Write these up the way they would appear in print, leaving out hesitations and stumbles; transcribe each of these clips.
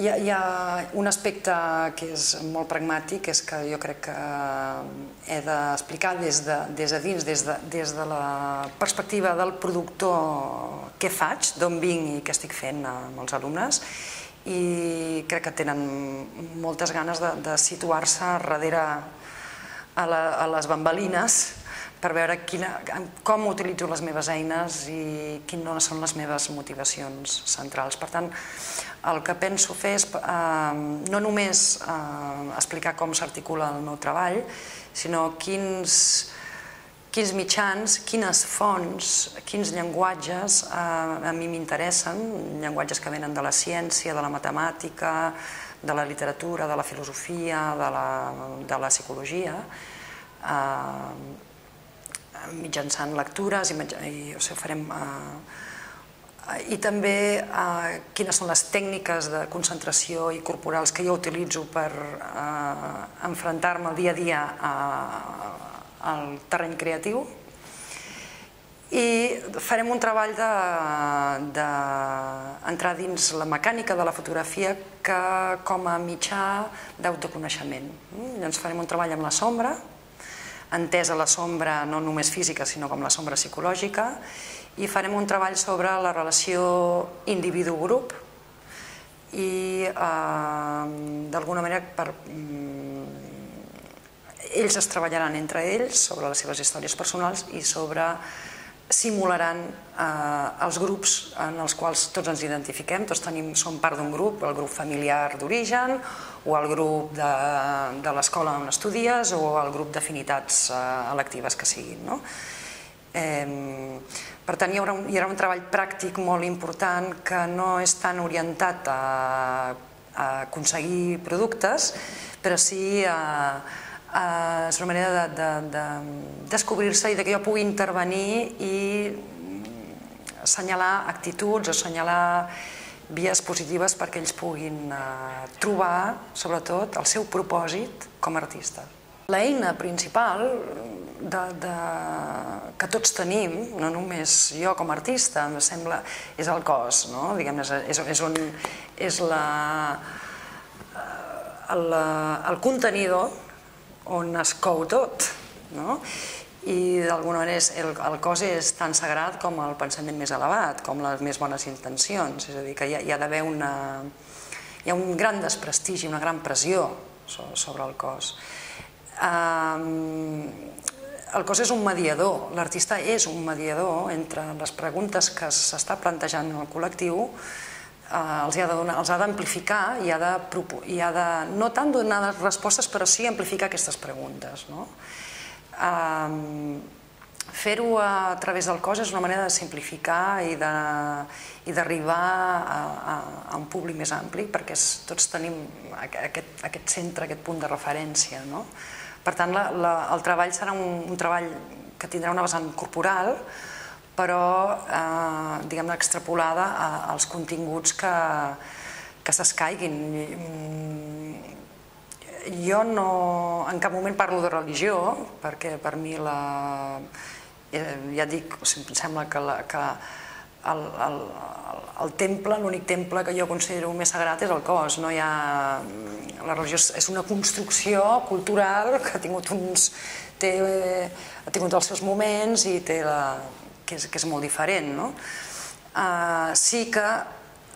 Hi ha un aspecte que és molt pragmàtic, és que jo crec que he d'explicar des de dins, des de la perspectiva del productor, què faig, d'on vinc i què estic fent amb els alumnes, i crec que tenen moltes ganes de situar-se darrere a les bambalines per veure com utilitzo les meves eines i quines són les meves motivacions centrals. Per tant, el que penso fer és no només explicar com s'articula el meu treball, sinó quins mitjans, quines fonts, quins llenguatges a mi m'interessen, llenguatges que venen de la ciència, de la matemàtica, de la literatura, de la filosofia, de la psicologia, mitjançant lectures i també quines són les tècniques de concentració i corporals que jo utilitzo per enfrontar-me dia a dia al terreny creatiu. I farem un treball d'entrar dins la mecànica de la fotografia com a mitjà d'autoconeixement. Llavors farem un treball amb la sombra, entesa la sombra no només física, sinó com la sombra psicològica, i farem un treball sobre la relació individu-grup i, d'alguna manera, ells es treballaran entre ells sobre les seves històries personals i simularan els grups en els quals tots ens identifiquem, tots som part d'un grup, el grup familiar d'origen, o el grup de l'escola on estudies, o el grup d'afinitats electives que siguin. Per tant, hi haurà un treball pràctic molt important que no és tan orientat a aconseguir productes, però sí a... és una manera de descobrir-se i que jo pugui intervenir i assenyalar actituds, assenyalar vies positives perquè ells puguin trobar, sobretot, el seu propòsit com a artista. L'eina principal que tots tenim, no només jo com a artista, em sembla, és el cos, no? És el contenidor on es cou tot, no? I d'alguna manera el cos és tan sagrat com el pensament més elevat, com les més bones intencions, és a dir, que hi ha d'haver un gran desprestigi, una gran pressió sobre el cos. El cos és un mediador, l'artista és un mediador entre les preguntes que s'està plantejant en el col·lectiu, els ha d'amplificar i ha de no tant donar les respostes, però sí amplificar aquestes preguntes. Fer-ho a través del cos és una manera de simplificar i d'arribar a un públic més ampli, perquè tots tenim aquest centre, aquest punt de referència. Per tant, el treball serà un treball que tindrà una vessant corporal, però, diguem-ne, extrapolada als continguts que s'escaiguin. Jo en cap moment parlo de religió, perquè per mi, ja dic, em sembla que el temple, l'únic temple que jo considero més sagrat és el cos. La religió és una construcció cultural que ha tingut els seus moments i té la... que és molt diferent, no? Sí que,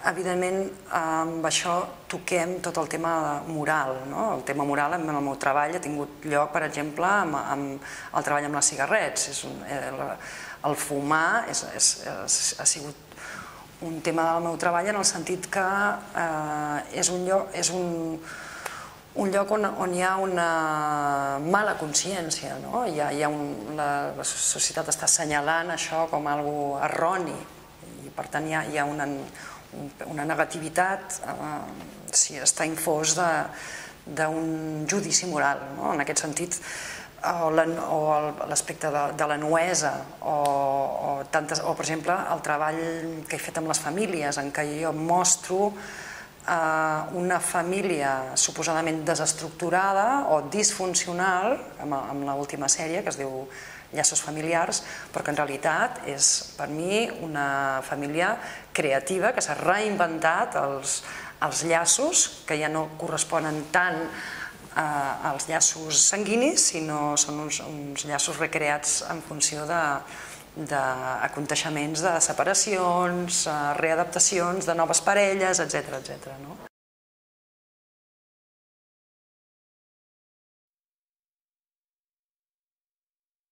evidentment, amb això toquem tot el tema moral, no? El tema moral en el meu treball ha tingut lloc, per exemple, amb el treball amb les cigarrets. El fumar ha sigut un tema del meu treball en el sentit que és un lloc on hi ha una mala consciència, no? La societat està assenyalant això com una cosa errònia i, per tant, hi ha una negativitat si està infós d'un judici moral, no? En aquest sentit, o l'aspecte de la nuesa, o, per exemple, el treball que he fet amb les famílies, en què jo mostro una família suposadament desestructurada o disfuncional, amb l'última sèrie, que es diu Llaços Familiars, però que en realitat és, per mi, una família creativa que s'ha reinventat els llaços, que ja no corresponen tant als llaços sanguinis, sinó són uns llaços recreats en funció d'aconteixements, de separacions, readaptacions de noves parelles, etc.